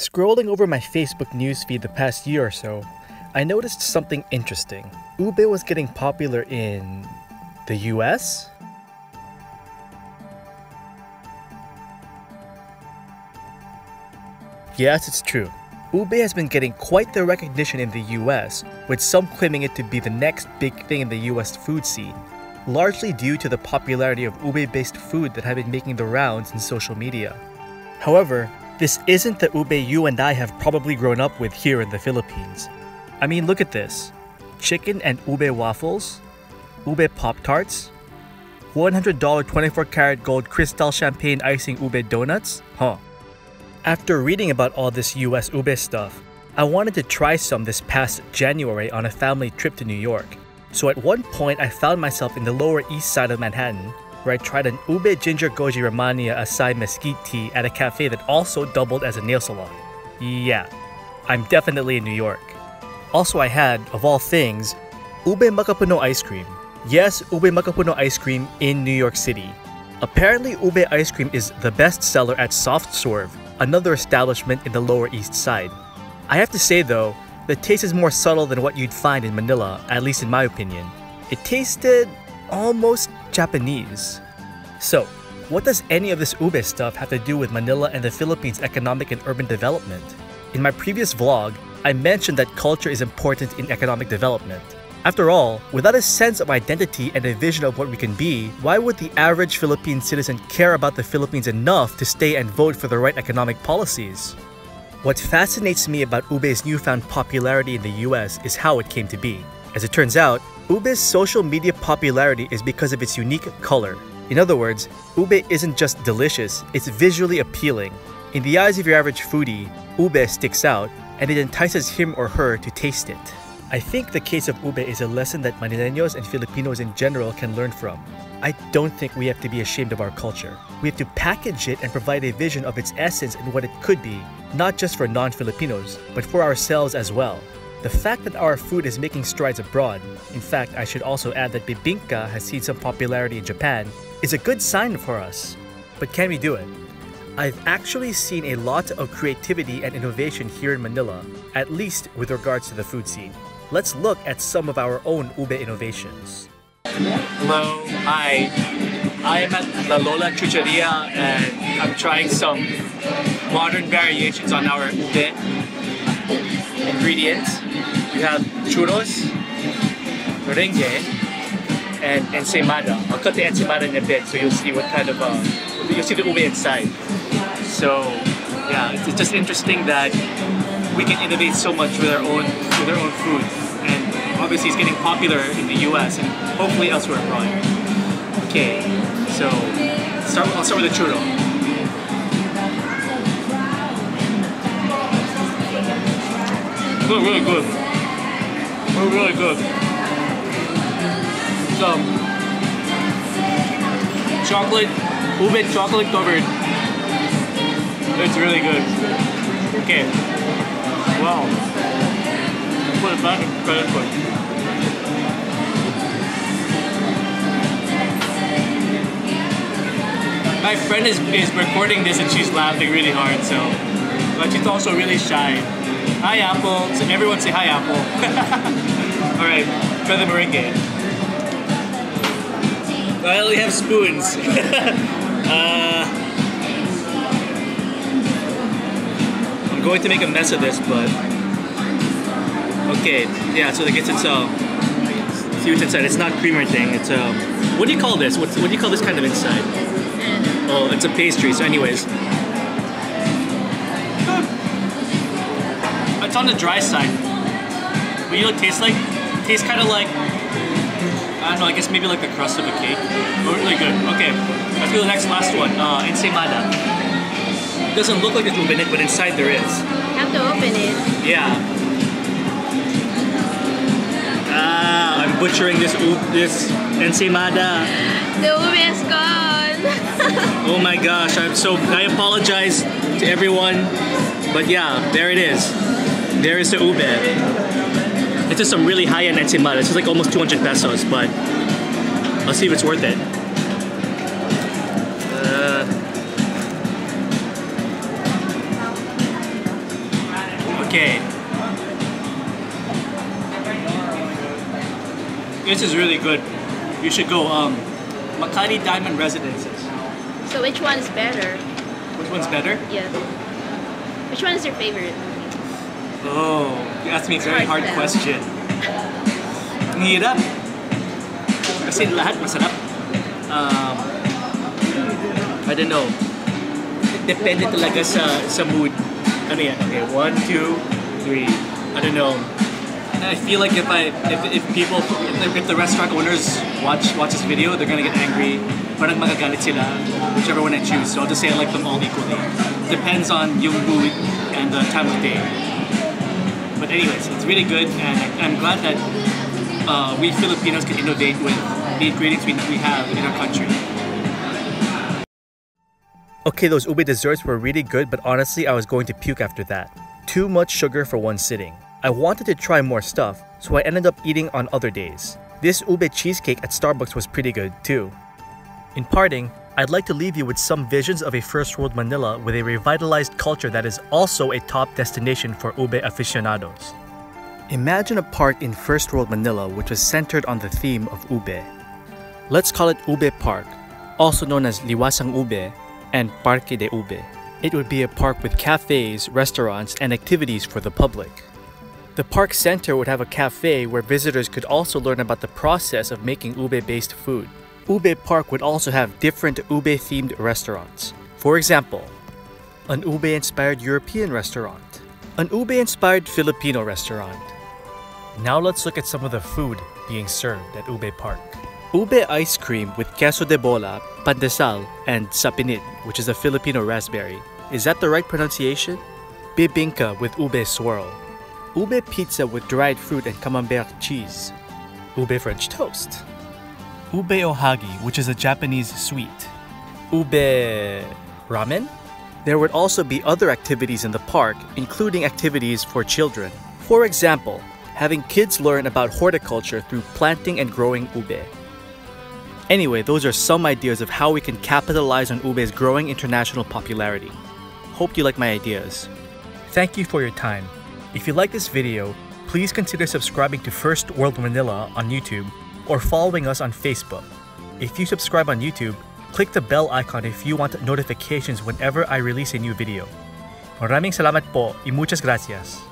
Scrolling over my Facebook newsfeed the past year or so, I noticed something interesting. Ube was getting popular in the US? Yes, it's true. Ube has been getting quite the recognition in the US, with some claiming it to be the next big thing in the US food scene, largely due to the popularity of ube-based food that have been making the rounds in social media. However, this isn't the ube you and I have probably grown up with here in the Philippines. I mean, look at this. Chicken and ube waffles, ube Pop-Tarts, $100 24-karat gold Cristal champagne icing ube donuts, huh? After reading about all this US ube stuff, I wanted to try some this past January on a family trip to New York. So at one point I found myself in the Lower East Side of Manhattan, where I tried an ube ginger goji Romania acai mesquite tea at a cafe that also doubled as a nail salon. Yeah, I'm definitely in New York. Also I had, of all things, ube macapuno ice cream. Yes, ube macapuno ice cream in New York City. Apparently ube ice cream is the best seller at Soft Swerve, another establishment in the Lower East Side. I have to say though, the taste is more subtle than what you'd find in Manila, at least in my opinion. It tasted almost Japanese. So, what does any of this ube stuff have to do with Manila and the Philippines' economic and urban development? In my previous vlog, I mentioned that culture is important in economic development. After all, without a sense of identity and a vision of what we can be, why would the average Philippine citizen care about the Philippines enough to stay and vote for the right economic policies? What fascinates me about ube's newfound popularity in the US is how it came to be. As it turns out, ube's social media popularity is because of its unique color. In other words, ube isn't just delicious, it's visually appealing. In the eyes of your average foodie, ube sticks out, and it entices him or her to taste it. I think the case of ube is a lesson that Manileños and Filipinos in general can learn from. I don't think we have to be ashamed of our culture. We have to package it and provide a vision of its essence and what it could be, not just for non-Filipinos, but for ourselves as well. The fact that our food is making strides abroad, in fact, I should also add that Bibinka has seen some popularity in Japan, is a good sign for us. But can we do it? I've actually seen a lot of creativity and innovation here in Manila, at least with regards to the food scene. Let's look at some of our own ube innovations. Hello, hi. I am at La Lola Churcheria and I'm trying some modern variations on our ube ingredients. We have churros, merengue, and ensaymada. I'll cut the ensaymada in a bit so you'll see what kind of you'll see the ube inside. So yeah, it's just interesting that we can innovate so much with our own food, and obviously it's getting popular in the US and hopefully elsewhere abroad. Okay, so I'll start with the churro. Good, really good. Really good. So chocolate, ube chocolate covered. It's really good. Okay. Wow, put it back in credit for it. My friend is recording this and she's laughing really hard, so. But she's also really shy. Hi, Apple. So everyone say hi, Apple. Alright, try the meringue. I only have spoons. I'm going to make a mess of this, but okay, yeah, so I guess it's see what's inside. It's not creamer thing, it's what do you call this? What do you call this kind of inside? Oh, it's a pastry, so anyways. It's on the dry side. But you know what it tastes like? It tastes kinda like, I don't know, I guess maybe like the crust of a cake. But really good. Okay. Let's do the last one. Ensaymada. It doesn't look like it's ube in it, but inside there is. You have to open it. Yeah. Ah, I'm butchering this ensaymada. The ube is gone. Oh my gosh, I apologize to everyone. But yeah, there it is. There is the ube. It's just some really high-end ensaymada. It's just like almost 200 pesos, but I'll see if it's worth it. Okay. This is really good. You should go Makati Diamond Residences. So which one's better? Which one's better? Yeah. Which one is your favorite? Oh, you asked me a very hard question. Ang hirap. Kasi lahat masarap. I don't know. Depende talaga sa mood. Ano yan? Okay, 1, 2, 3. I don't know. I feel like if the restaurant owners watch this video, they're gonna get angry. Parang magagalit sila, whichever one I choose. So I'll just say I like them all equally. Depends on yung mood and the time of day. But anyways, it's really good, and I'm glad that we Filipinos can innovate with the ingredients we have in our country. Okay, those ube desserts were really good, but honestly, I was going to puke after that. Too much sugar for one sitting. I wanted to try more stuff, so I ended up eating on other days. This ube cheesecake at Starbucks was pretty good too. In parting, I'd like to leave you with some visions of a First World Manila with a revitalized culture that is also a top destination for ube aficionados. Imagine a park in First World Manila which was centered on the theme of ube. Let's call it Ube Park, also known as Liwasang Ube and Parque de Ube. It would be a park with cafes, restaurants, and activities for the public. The park center would have a cafe where visitors could also learn about the process of making ube-based food. Ube Park would also have different ube-themed restaurants. For example, an ube-inspired European restaurant, an ube-inspired Filipino restaurant. Now let's look at some of the food being served at Ube Park. Ube ice cream with queso de bola, pandesal, and sapinit, which is a Filipino raspberry. Is that the right pronunciation? Bibinka with ube swirl. Ube pizza with dried fruit and camembert cheese. Ube French toast. Ube Ohagi, which is a Japanese sweet. Ube ramen? There would also be other activities in the park, including activities for children. For example, having kids learn about horticulture through planting and growing ube. Anyway, those are some ideas of how we can capitalize on ube's growing international popularity. Hope you like my ideas. Thank you for your time. If you like this video, please consider subscribing to First World Manila on YouTube or following us on Facebook. If you subscribe on YouTube, click the bell icon if you want notifications whenever I release a new video. Maraming salamat po y muchas gracias.